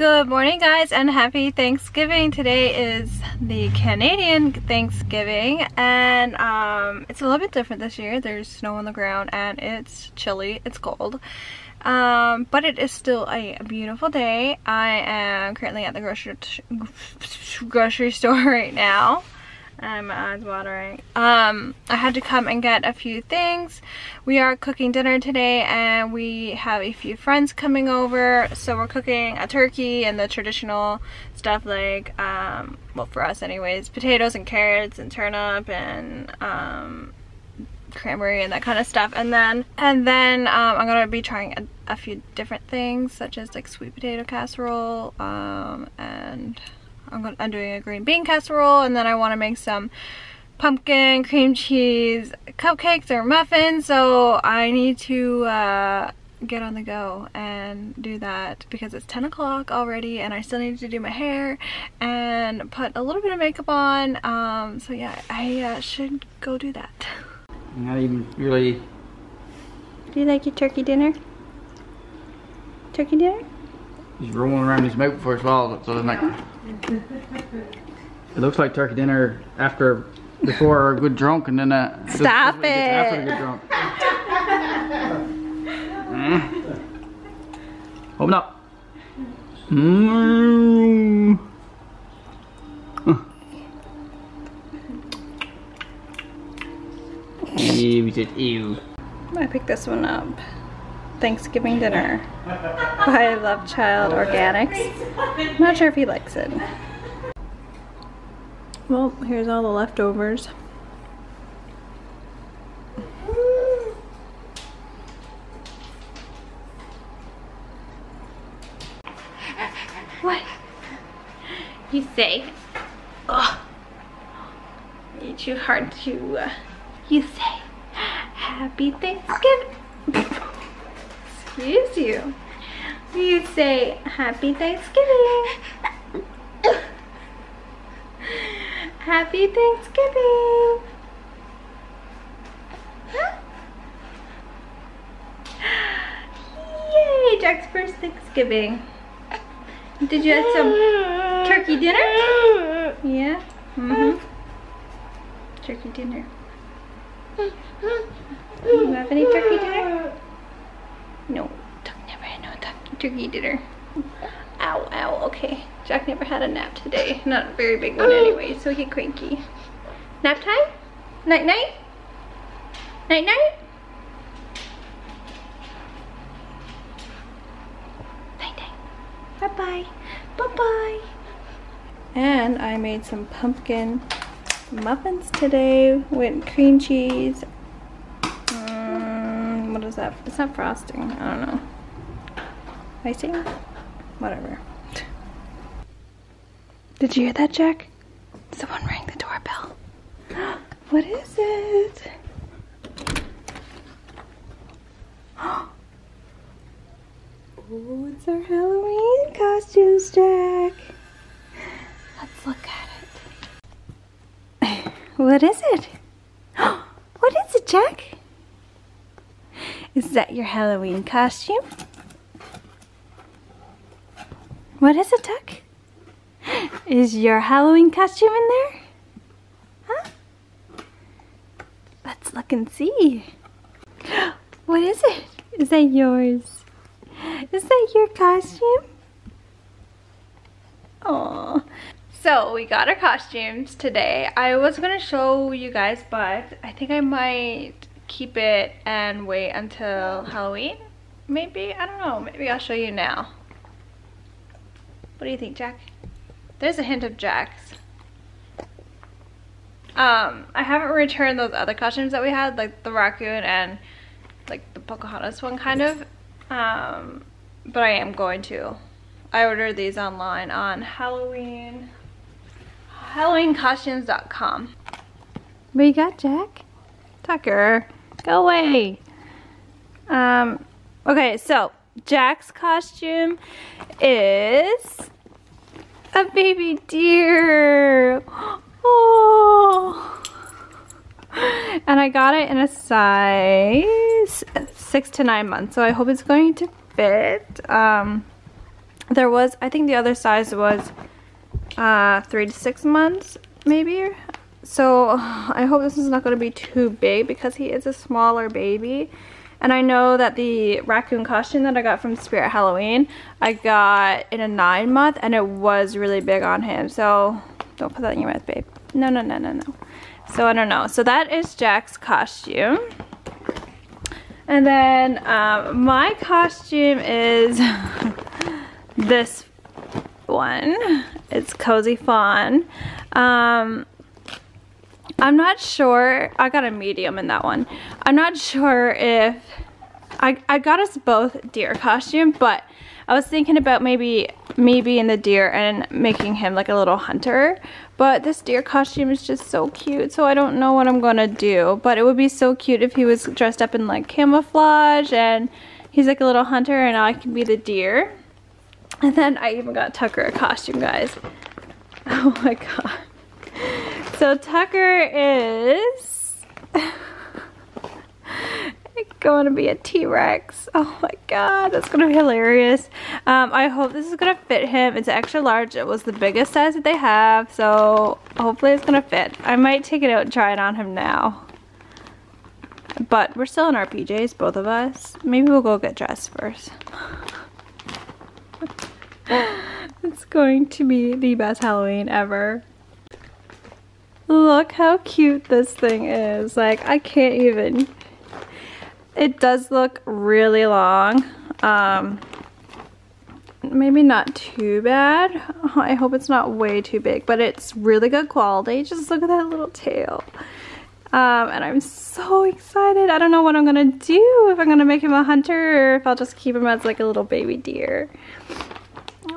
Good morning guys, and happy Thanksgiving. Today is the Canadian Thanksgiving, and it's a little bit different this year. There's snow on the ground and it's chilly, it's cold, but it is still a beautiful day. I am currently at the grocery store right now. My eyes watering. I had to come and get a few things. We are cooking dinner today, and we have a few friends coming over, so we're cooking a turkey and the traditional stuff, like well, for us anyways, potatoes and carrots and turnip and cranberry and that kind of stuff. And then I'm gonna be trying a few different things, such as like sweet potato casserole, and I'm doing a green bean casserole, and then I want to make some pumpkin cream cheese cupcakes or muffins, so I need to get on the go and do that, because it's 10 o'clock already and I still need to do my hair and put a little bit of makeup on, so yeah, I should go do that. Not even really. Do you like your turkey dinner? Turkey dinner? He's rolling around his mouth before it swallows it, so it's like... It looks like turkey dinner before a good drunk, and then stop it! After a good drunk. Open up. Ew, just ew. I picked this one up. Thanksgiving dinner by Love Child Organics. I'm not sure if he likes it. Well, here's all the leftovers. What? You say? Oh, you're too hard to. You say, Happy Thanksgiving. Excuse you. You say Happy Thanksgiving. Happy Thanksgiving. Huh? Yay! Jack's first Thanksgiving. Did you have some turkey dinner? Yeah. Turkey dinner. Do you have any turkey dinner? No, Jack never had no turkey dinner. Ow, ow, okay. Jack never had a nap today. Not a very big one anyway, so he cranky. Nap time? Night-night? Night-night? Night-night. Bye-bye. Bye-bye. And I made some pumpkin muffins today with cream cheese. What is that? It's not frosting. I don't know. Icing? Whatever. Did you hear that, Jack? Someone rang the doorbell. What is it? Oh, it's our Halloween costumes, Jack. Let's look at it. What is it? What is it, Jack? Is that your Halloween costume? What is it, Jack? Is your Halloween costume in there? Huh? Let's look and see. What is it? Is that yours? Is that your costume? Aww. So we got our costumes today. I was gonna show you guys, but I think I might keep it and wait until Halloween, maybe. I don't know, maybe I'll show you now. What do you think, Jack? There's a hint of Jack's. I haven't returned those other costumes that we had, like the raccoon and like the Pocahontas one, kind of, but I am going to. I ordered these online on Halloweencostumes.com. What you got, Jack? Tucker, go away. Okay, so Jack's costume is a baby deer. Oh, and I got it in a size 6 to 9 months, so I hope it's going to fit. There was, I think the other size was 3 to 6 months, maybe. So I hope this is not going to be too big because he is a smaller baby. And I know that the raccoon costume that I got from Spirit Halloween, I got in a 9-month and it was really big on him. So don't put that in your mouth, babe. No, no, no, no, no. So I don't know. So that is Jack's costume. And then my costume is this one. It's Cozy Fawn. I'm not sure. I got a medium in that one. I'm not sure if I got us both deer costume, but I was thinking about maybe being the deer and making him like a little hunter. But this deer costume is just so cute, so I don't know what I'm gonna do. But it would be so cute if he was dressed up in like camouflage and he's like a little hunter and I can be the deer. And then I even got Tucker a costume, guys. Oh my god. So Tucker is going to be a T-Rex. Oh my god, that's going to be hilarious. I hope this is going to fit him. It's extra large. It was the biggest size that they have, so hopefully it's going to fit. I might take it out and try it on him now. But we're still in our PJs, both of us. Maybe we'll go get dressed first. It's going to be the best Halloween ever. Look how cute this thing is. Like, I can't even. It does look really long. Maybe not too bad. I hope it's not way too big, but it's really good quality. Just look at that little tail. And I'm so excited. I don't know what I'm gonna do, if I'm gonna make him a hunter or if I'll just keep him as like a little baby deer.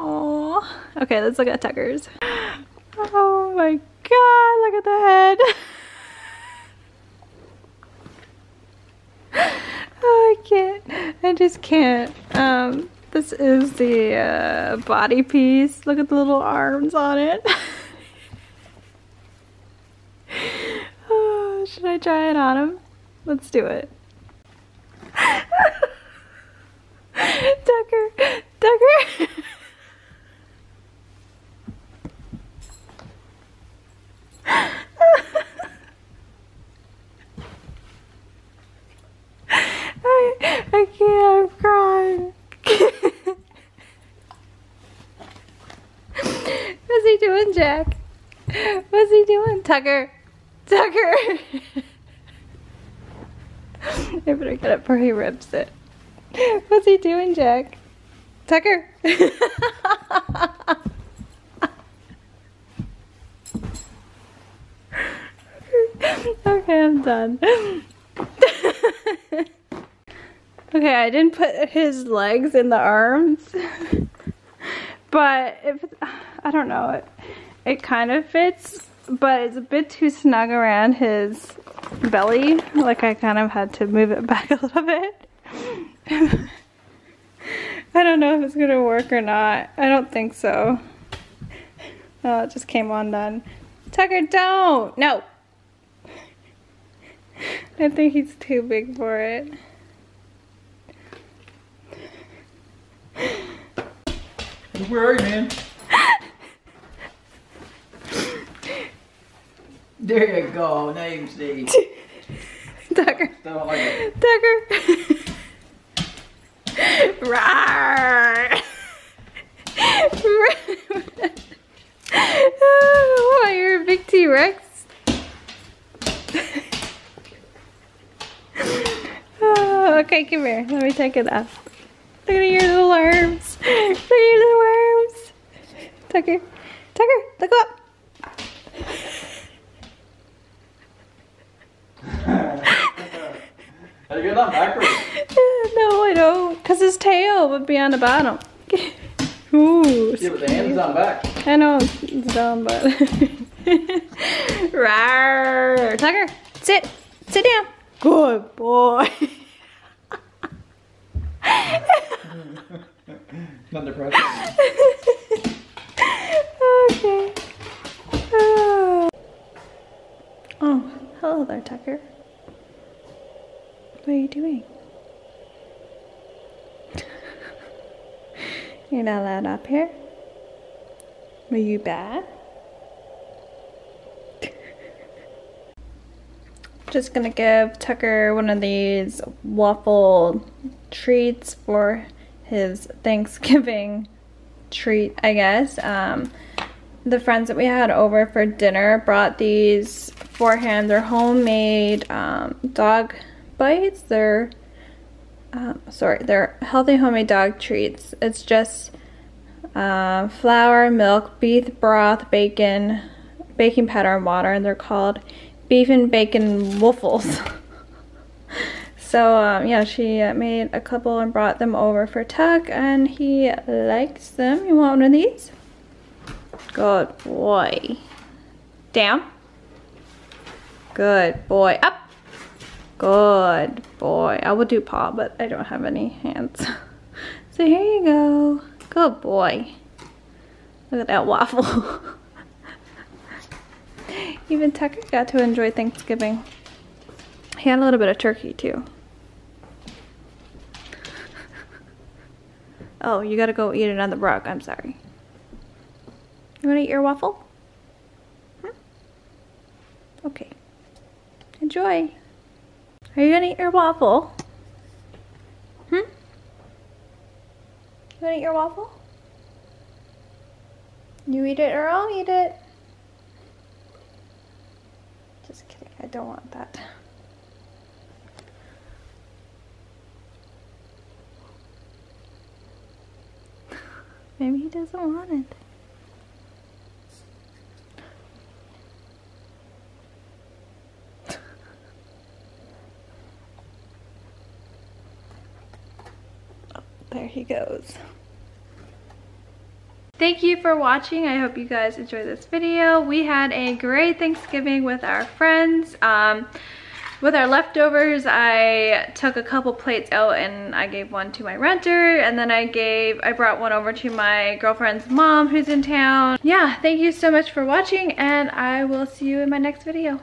Oh, okay, let's look at Tucker's. Oh my god. God, look at the head. Oh, I can't. I just can't. This is the body piece. Look at the little arms on it. Oh, should I try it on him? Let's do it. Tucker, Tucker. I can't, I'm crying. What's he doing, Jack? What's he doing? Tucker! Tucker! I better get up before he rips it. What's he doing, Jack? Tucker! Okay, I'm done. Okay, I didn't put his legs in the arms, but if, I don't know, it kind of fits, but it's a bit too snug around his belly, like I kind of had to move it back a little bit. I don't know if it's going to work or not. I don't think so. Oh, it just came undone. Tucker, don't! No! I think he's too big for it. Where are you, man? There you go. Now you can see. Tucker. Don't like it. Tucker. Rawr. Oh, wow, you're a big T-Rex. Oh, okay, come here. Let me take it off. Look at your little arms. Look at your little arms. Tucker. Tucker, look up. How do you get that backwards? No, I don't. Because his tail would be on the bottom. Ooh. Yeah, but the hand's on back. I know it's dumb, but. Rawr. Tucker, sit. Sit down. Good boy. Not the pressure. Okay. Oh, hello there, Tucker. What are you doing? You're not allowed up here. Are you bad? Just gonna give Tucker one of these waffle treats for his Thanksgiving treat, I guess. The friends that we had over for dinner brought these for him. They're homemade dog bites. They're they're healthy homemade dog treats. It's just flour, milk, beef broth, bacon, baking powder, and water, and they're called beef and bacon waffles. So yeah, she made a couple and brought them over for Tuck, and he likes them. You want one of these? Good boy. Down. Good boy. Up. Good boy. I would do paw, but I don't have any hands. So here you go. Good boy. Look at that waffle. Even Tucker got to enjoy Thanksgiving. He had a little bit of turkey too. Oh, you gotta go eat it on the rug. I'm sorry. You wanna eat your waffle? Hmm? Okay. Enjoy. Are you gonna eat your waffle? Hmm? You wanna eat your waffle? You eat it or I'll eat it. Just kidding, I don't want that. Maybe he doesn't want it. There he goes. Thank you for watching. I hope you guys enjoyed this video. We had a great Thanksgiving with our friends. With our leftovers, I took a couple plates out and I gave one to my renter, and then I brought one over to my girlfriend's mom who's in town. Yeah, thank you so much for watching, and I will see you in my next video.